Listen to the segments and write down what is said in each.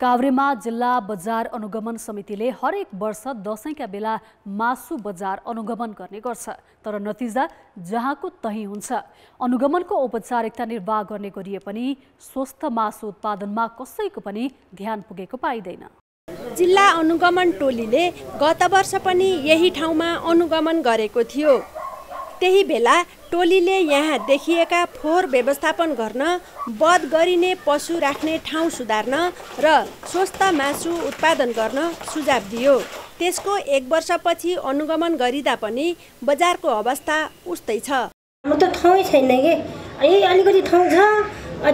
काभ्रेमा जिल्ला बजार अनुगमन समितिले हरेक वर्ष दशैंका बेला मासु बजार अनुगमन गर्ने गर्छ, तर नतिजा जहाँको तही हुन्छ। अनुगमनको औपचारिकता निर्वाह गर्ने गरिए पनि स्वस्थ मासु उत्पादनमा कसैको पनि ध्यान पुगेको पाइदैन। जिल्ला अनुगमन टोलीले गत वर्ष पनि यही ठाउँमा अनुगमन गरेको थियो। त्यही बेला टोलीले यहाँ देखिएका फोहोर व्यवस्थापन गर्न, वध गरिने पशु राख्ने ठाउँ सुधार्न र स्वस्थ मासु उत्पादन गर्न सुझाव दियो। त्यसको एक वर्षपछि अनुगमन गरिदा पनि बजारको अवस्था उस्तै छ। म त ठाउँ छैन के, ए अलिकति ठाउँ छ,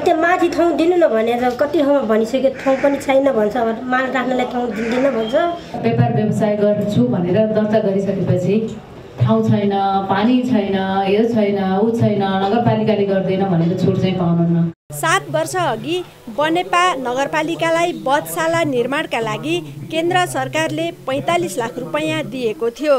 त्यो माथि ठाउँ दिनु न भनेर कति ठाउँमा भनिसके, ठाउँ पनि छैन भन्छ। माल राख्नलाई ठाउँ दिँदैन भन्छ। व्यापार व्यवसाय गर्छु भनेर दर्ता गरिसकेपछि ठाउँ छैन, पानी छैन, यो छैन, ऊ छैन, नगरपालिकाले गर्दैन भनेर छुट चाहिँ पाउनुहुन्न। 7 वर्ष अघि बनेपा नगरपालिकालाई बधशाला निर्माणका लागि केन्द्र सरकारले 45 लाख रुपैयाँ दिएको थियो।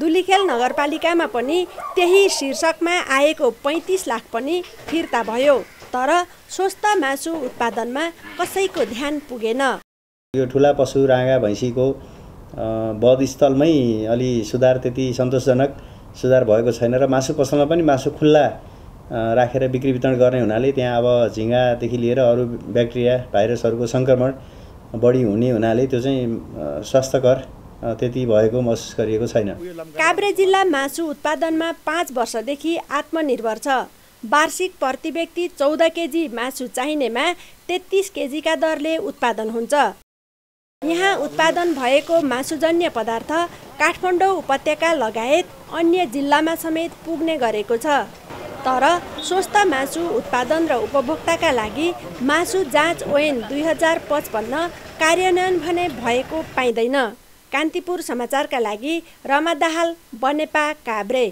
दुलीखेल नगरपालिकामा पनि त्यही शीर्षकमा आएको 35 लाख पनि फिर्ता भयो, तर स्वस्थ मासु उत्पादनमा कसैको ध्यान पुगेन। यो ठुला पशु राँगा भैँसीको बधस्थलमै अलि सुधार त्यति सन्तोषजनक सुधार भएको छैन र मासु पसलमा पनि मासु खुल्ला राखेर बिक्री वितरण गर्ने हुनाले त्यहाँ अब झिँगादेखि लिएर अरू ब्याक्टेरिया भाइरसहरूको सङ्क्रमण बढी हुने हुनाले त्यो चाहिँ स्वास्थ्यकर त्यति भएको महसुस गरिएको छैन। काभ्रे जिल्ला मासु उत्पादनमा 5 वर्षदेखि आत्मनिर्भर छ। वार्षिक प्रति व्यक्ति 14 केजी मासु चाहिनेमा 33 केजीका दरले उत्पादन हुन्छ। यहाँ उत्पादन भएको मासुजन्य पदार्थ काठमाडौँ उपत्यका लगायत अन्य जिल्लामा समेत पुग्ने गरेको छ, तर स्वस्थ मासु उत्पादन र उपभोक्ताका लागि मासु जाँच ऐन 2055 कार्यान्वयन भने भएको पाइँदैन। कान्तिपुर समाचारका लागि रमा दाहाल, बनेपा, काभ्रे।